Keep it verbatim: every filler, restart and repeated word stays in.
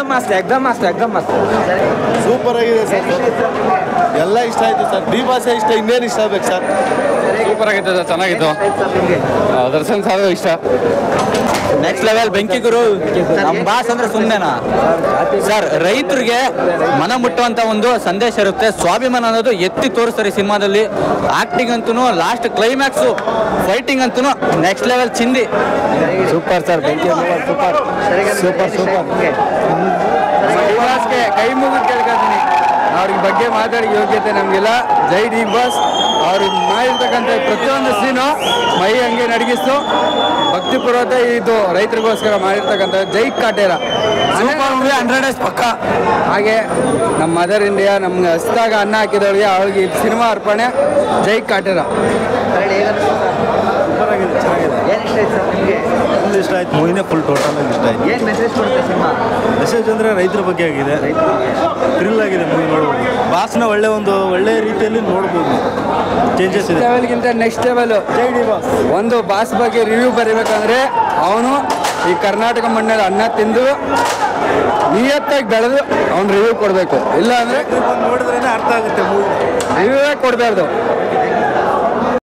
ಎಕ್ದಮ್ ಮಸ್ತ್ ಎಕ್ದಮ್ ಮಸ್ತ್ ಎಕ್ದಮ್ ಮಸ್ತ್ ಸೂಪರ್ ಆಗಿದೆ ಸರ್ ಎಲ್ಲ ಇಷ್ಟ ಆಯ್ತು ಸರ್ ಡಿ ಭಾಷೆ ಇಷ್ಟ ಇನ್ನೇನು ಇಷ್ಟ ಆಗ್ಬೇಕು ಸರ್ ಸೂಪರ್ ಆಗಿತ್ತು ಸರ್ ಚೆನ್ನಾಗಿತ್ತು ದರ್ಶನ್ ಸರ್ ಇಷ್ಟ ನೆಕ್ಸ್ಟ್ ಲೆವೆಲ್ ಬೆಂಕಿ ಗುರು ನಮ್ಮ ಭಾಷೆ ಅಂದ್ರೆ ಸುಮ್ಮನೆನಾ ಸರ್ ರೈತರಿಗೆ ಮನ ಮುಟ್ಟುವಂತ ಒಂದು ಸಂದೇಶ ಇರುತ್ತೆ ಸ್ವಾಭಿಮಾನ ಅನ್ನೋದು ಎತ್ತಿ ತೋರಿಸ್ತಾರೆ ಸಿನಿಮಾದಲ್ಲಿ ಆಕ್ಟಿಂಗ್ ಅಂತೂ ಲಾಸ್ಟ್ ಕ್ಲೈಮ್ಯಾಕ್ಸ್ ಫೈಟಿಂಗ್ ಅಂತೂ ನೆಕ್ಸ್ಟ್ ಲೆವೆಲ್ ಚಿಂದಿ ಸೂಪರ್ ಸರ್ ಬೆಂಕಿ ಸೂಪರ್ ಸೂಪರ್ ಸೂಪರ್ ಡಿವಾಸ್ಗೆ ಕೈ ಮುಗಿದು ಕೇಳ್ಕೊತೀನಿ ಅವ್ರ ಬಗ್ಗೆ ಮಾತಾಡಿ ಯೋಗ್ಯತೆ ನಮಗಿಲ್ಲ ಜೈ ಡಿ ಬಾಸ್ ಅವ್ರು ಮಾಡಿರ್ತಕ್ಕಂಥ ಪ್ರತಿಯೊಂದು ಸೀನು ಮೈ ಹಂಗೆ ನಡಗಿಸ್ತು ಭಕ್ತಿ ಪೂರ್ವತೆ ಇದು ರೈತರಿಗೋಸ್ಕರ ಮಾಡಿರ್ತಕ್ಕಂಥ ಜೈ ಕಾಟೇರ ಹಂಡ್ರೆಡ್ ಡೇಸ್ ಪಕ್ಕ ಹಾಗೆ ನಮ್ಮ ಮದರ್ ಇಂಡಿಯಾ ನಮ್ಗೆ ಹಸಿದಾಗ ಅನ್ನ ಹಾಕಿದವ್ರಿಗೆ ಅವ್ರಿಗೆ ಸಿನಿಮಾ ಅರ್ಪಣೆ ಜೈ ಕಾಟೇರ ಇಷ್ಟ ಆಯ್ತು ಮೂವಿನೇ ಫುಲ್ ಟೋಟಲ್ ಆಗಿ ಇಷ್ಟ ಆಯ್ತು ಏನು ಮೆಸೇಜ್ ಕೊಡುತ್ತೆ ಸಿನಿಮಾ ಮೆಸೇಜ್ ಅಂದರೆ ರೈತರ ಬಗ್ಗೆ ಆಗಿದೆ ಥ್ರಿಲ್ ಆಗಿದೆ ಮೂವಿ ನೋಡ್ಬೋದು ಬಾಸ್ನ ಒಳ್ಳೆ ಒಂದು ಒಳ್ಳೆ ರೀತಿಯಲ್ಲಿ ನೋಡ್ಬೋದು ಚೇಂಜಸ್ ಇದೆ ಲೆವೆಲ್ಗಿಂತ ನೆಕ್ಸ್ಟ್ ಲೆವೆಲ್ ಜೈ ಡಿ ಬಾಸ್ ಒಂದು ಬಾಸ್ ಬಗ್ಗೆ ರಿವ್ಯೂ ಬರೀಬೇಕಂದ್ರೆ ಅವನು ಈ ಕರ್ನಾಟಕ ಮಣ್ಣಲ್ಲಿ ಅನ್ನ ತಿಂದು ನಿಯತ್ತಾಗಿ ಬೆಳೆದು ಅವ್ನು ರಿವ್ಯೂ ಕೊಡಬೇಕು ಇಲ್ಲ ಅಂದರೆ ನೋಡಿದ್ರೇ ಅರ್ಥ ಆಗುತ್ತೆ ಮೂವಿ ರಿವ್ಯೂವೇ ಕೊಡಬಾರ್ದು